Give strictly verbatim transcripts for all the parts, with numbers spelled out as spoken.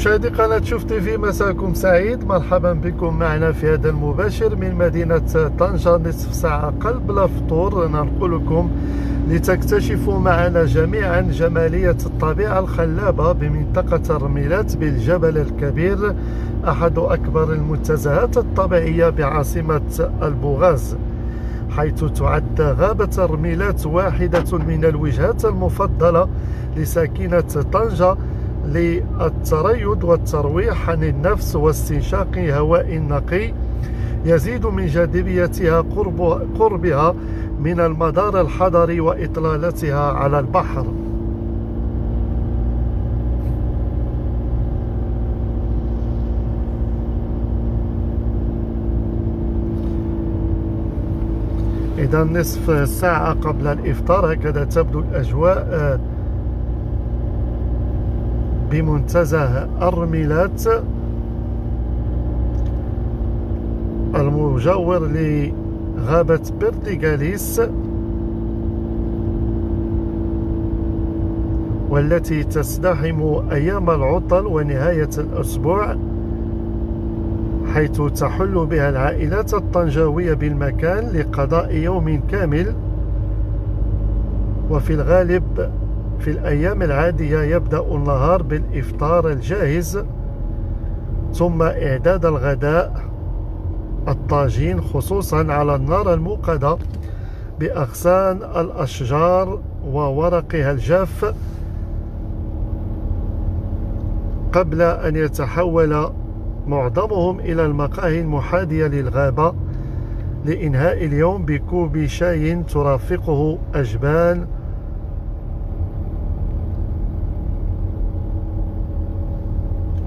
مشاهدي قناة شفتي في، مساكم سعيد، مرحبا بكم معنا في هذا المباشر من مدينة طنجة. نصف ساعة قبل الفطور ننقل لكم لتكتشفوا معنا جميعا جمالية الطبيعة الخلابة بمنطقة الرميلات بالجبل الكبير، أحد أكبر المنتزهات الطبيعية بعاصمة البوغاز، حيث تعد غابة الرميلات واحدة من الوجهات المفضلة لساكنة طنجة للتريض والترويح عن النفس واستنشاق هواء نقي. يزيد من جاذبيتها قرب قربها من المدار الحضري وإطلالتها على البحر. إذا نصف ساعة قبل الإفطار هكذا تبدو الأجواء بمنتزه الرميلات المجاور لغابة بيرديغاليس، والتي تزدحم أيام العطل ونهاية الأسبوع، حيث تحل بها العائلات الطنجاوية بالمكان لقضاء يوم كامل. وفي الغالب في الأيام العادية يبدأ النهار بالإفطار الجاهز، ثم إعداد الغداء الطاجين، خصوصا على النار الموقدة بأغصان الأشجار وورقها الجاف، قبل أن يتحول معظمهم إلى المقاهي المحاذية للغابة لإنهاء اليوم بكوب شاي ترافقه أجبان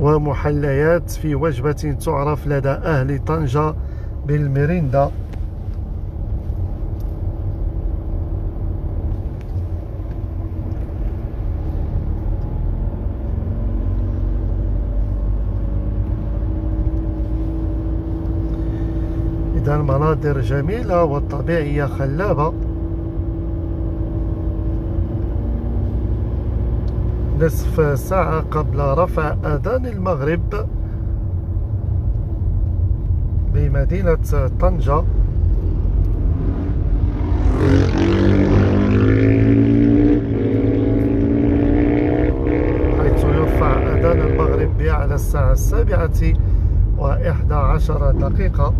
ومحليات في وجبة تعرف لدى أهل طنجة بالمريندا. إذا مناظر جميلة والطبيعية خلابة. نصف ساعة قبل رفع أذان المغرب بمدينة طنجة. حيث يرفع أذان المغرب على الساعة السابعة وإحدى عشر دقيقة.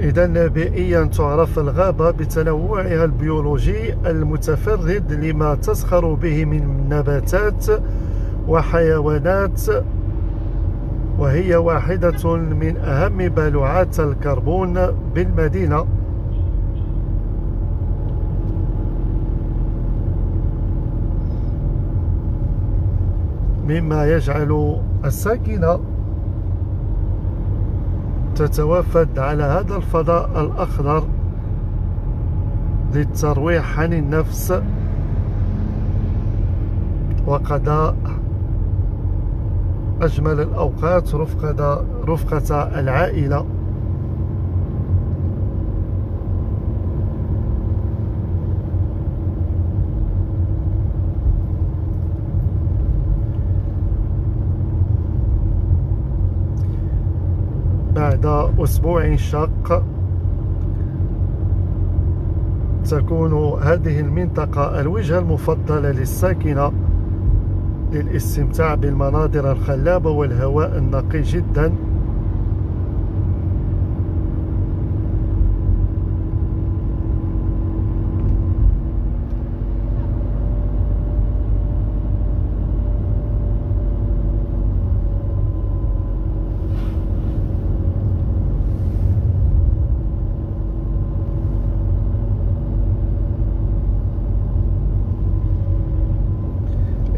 إذن بيئيا تعرف الغابة بتنوعها البيولوجي المتفرد لما تزخر به من نباتات وحيوانات، وهي واحدة من أهم بلوعات الكربون بالمدينة. مما يجعل الساكنة تتوافد على هذا الفضاء الأخضر للترويح عن النفس وقضاء أجمل الأوقات رفقة, رفقة العائلة. بعد أسبوع شاق تكون هذه المنطقة الوجهة المفضلة للساكنة للاستمتاع بالمناظر الخلابة والهواء النقي جدا.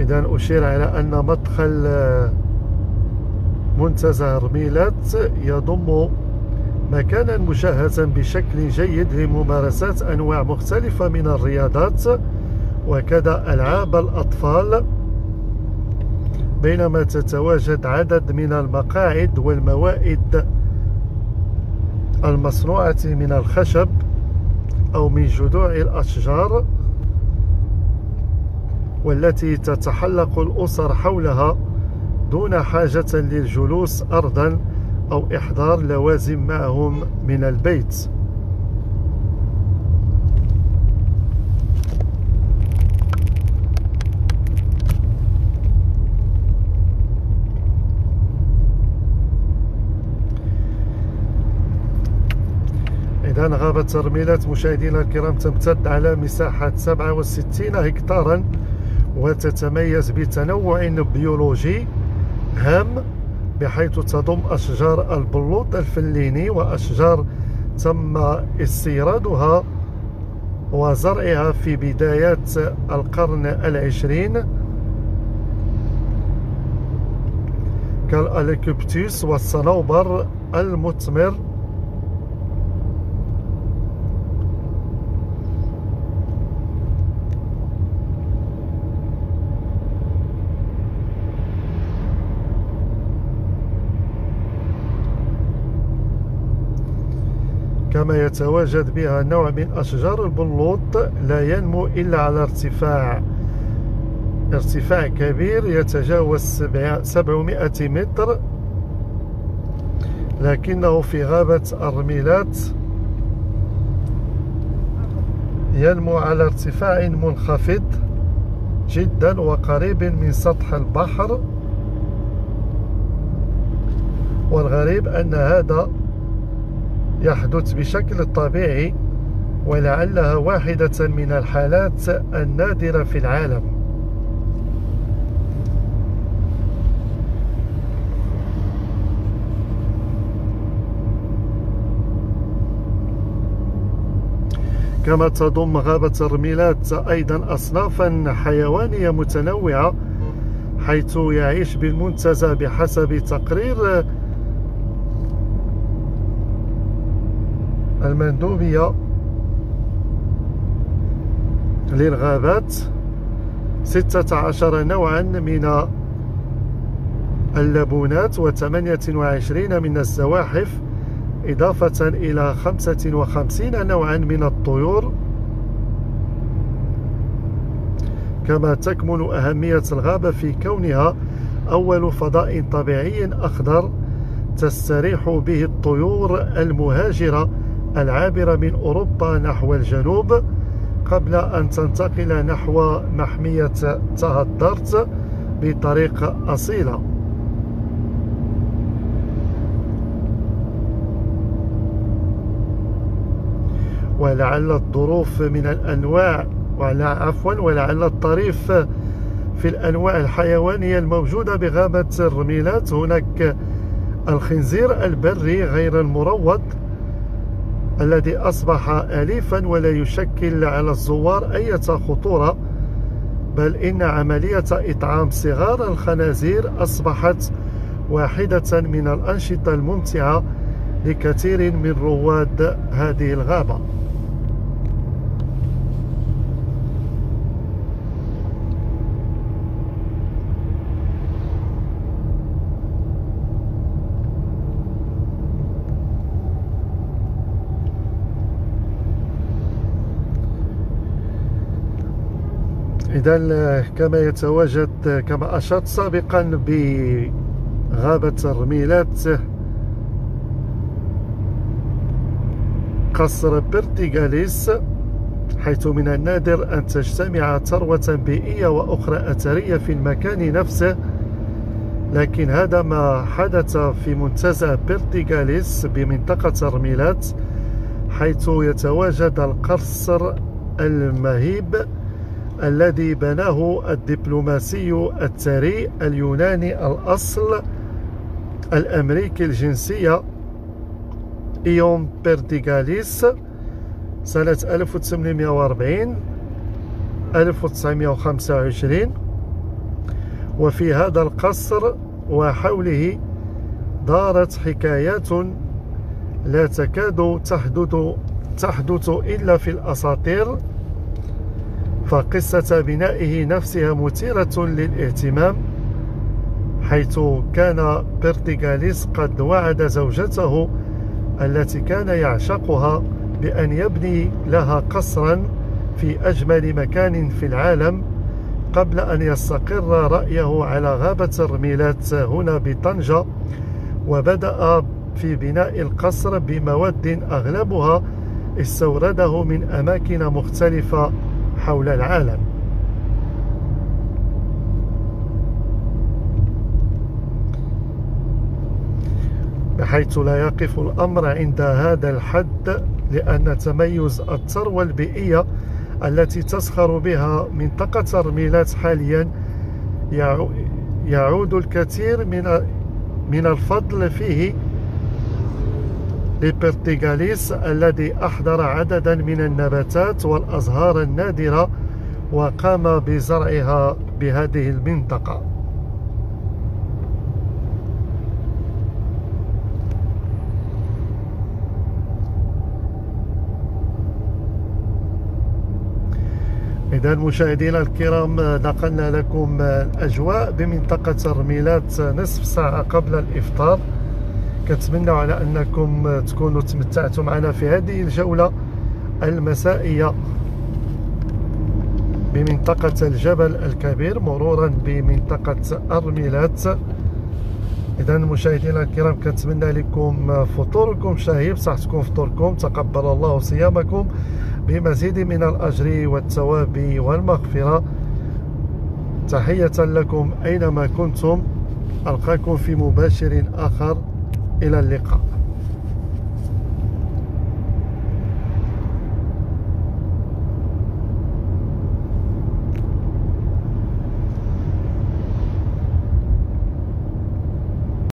إذن أشير على أن مدخل منتزه الرميلات يضم مكانا مشهدا بشكل جيد لممارسات أنواع مختلفة من الرياضات وكذا ألعاب الأطفال، بينما تتواجد عدد من المقاعد والموائد المصنوعة من الخشب أو من جذوع الأشجار والتي تتحلق الأسر حولها دون حاجة للجلوس أرضا أو إحضار لوازم معهم من البيت. إذن غابة الرميلات مشاهدينا الكرام تمتد على مساحة سبعة وستين هكتارا وتتميز بتنوع بيولوجي هام، بحيث تضم أشجار البلوط الفليني وأشجار تم استيرادها وزرعها في بداية القرن العشرين كالأليكوبتوس والصنوبر المثمر كما يتواجد بها نوع من أشجار البلوط لا ينمو إلا على ارتفاع ارتفاع كبير يتجاوز سبعمائة متر، لكنه في غابة الرميلات ينمو على ارتفاع منخفض جدا وقريب من سطح البحر. والغريب أن هذا يحدث بشكل طبيعي ولعلها واحدة من الحالات النادرة في العالم. كما تضم غابة الرميلات أيضا أصنافا حيوانية متنوعة، حيث يعيش بالمنتزه بحسب تقرير المندوبية للغابات ستة عشر نوعا من اللبونات وثمانية وعشرين من الزواحف، إضافة إلى خمسة وخمسين نوعا من الطيور. كما تكمن أهمية الغابة في كونها أول فضاء طبيعي أخضر تستريح به الطيور المهاجرة العابرة من أوروبا نحو الجنوب قبل أن تنتقل نحو محمية تهدرت بطريقة أصيلة. ولعل الظروف من الأنواع ولا عفوا ولعل الطريف في الأنواع الحيوانية الموجودة بغابة الرميلات، هناك الخنزير البري غير المروض الذي أصبح أليفا ولا يشكل على الزوار أي خطورة، بل إن عملية إطعام صغار الخنازير أصبحت واحدة من الأنشطة الممتعة لكثير من رواد هذه الغابة. إذن كما يتواجد كما أشرت سابقا بغابة الرميلات قصر بيرديغاليس، حيث من النادر أن تجتمع ثروة بيئية وأخرى أثرية في المكان نفسه، لكن هذا ما حدث في منتزه بيرديغاليس بمنطقة الرميلات، حيث يتواجد القصر المهيب الذي بناه الدبلوماسي الثري اليوناني الأصل الأمريكي الجنسية إيون بيرديغاليس سنة ألف وثمانمائة وأربعين ألف وتسعمائة وخمسة وعشرين. وفي هذا القصر وحوله دارت حكايات لا تكاد تحدث تحدث إلا في الأساطير، فقصة بنائه نفسها مثيرة للاهتمام، حيث كان بيرديغاليس قد وعد زوجته التي كان يعشقها بأن يبني لها قصرا في أجمل مكان في العالم قبل أن يستقر رأيه على غابة الرميلات هنا بطنجة، وبدأ في بناء القصر بمواد أغلبها استورده من أماكن مختلفة حول العالم. بحيث لا يقف الأمر عند هذا الحد، لأن تميز الثروة البيئية التي تسخر بها منطقة الرميلات حاليا يعود الكثير من من الفضل فيه لبيرديغاليس الذي أحضر عددا من النباتات والأزهار النادرة وقام بزرعها بهذه المنطقة. إذن مشاهدينا الكرام، نقلنا لكم الأجواء بمنطقة الرميلات نصف ساعة قبل الإفطار. كنتمنى على أنكم تكونوا تمتعتوا معنا في هذه الجولة المسائية بمنطقة الجبل الكبير مرورا بمنطقة الرميلات. إذن مشاهدينا الكرام، كنتمنى لكم فطوركم شهي، بصحتكم فطوركم، تقبل الله صيامكم بمزيد من الأجر والثواب والمغفرة. تحية لكم أينما كنتم، ألقاكم في مباشر آخر، إلى اللقاء.